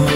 So